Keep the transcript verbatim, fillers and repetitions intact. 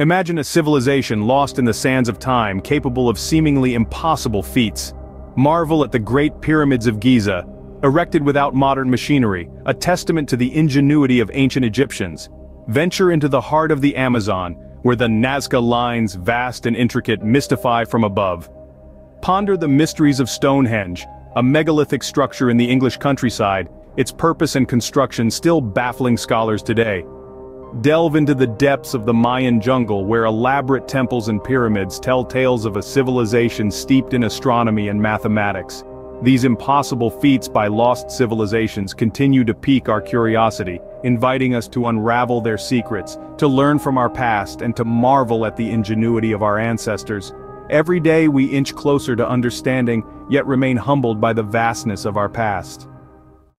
Imagine a civilization lost in the sands of time, capable of seemingly impossible feats. Marvel at the Great Pyramids of Giza, erected without modern machinery, a testament to the ingenuity of ancient Egyptians. Venture into the heart of the Amazon, where the Nazca lines, vast and intricate, mystify from above. Ponder the mysteries of Stonehenge, a megalithic structure in the English countryside, its purpose and construction still baffling scholars today. Delve into the depths of the Mayan jungle, where elaborate temples and pyramids tell tales of a civilization steeped in astronomy and mathematics. These impossible feats by lost civilizations continue to pique our curiosity, inviting us to unravel their secrets, to learn from our past, and to marvel at the ingenuity of our ancestors. Every day we inch closer to understanding, yet remain humbled by the vastness of our past.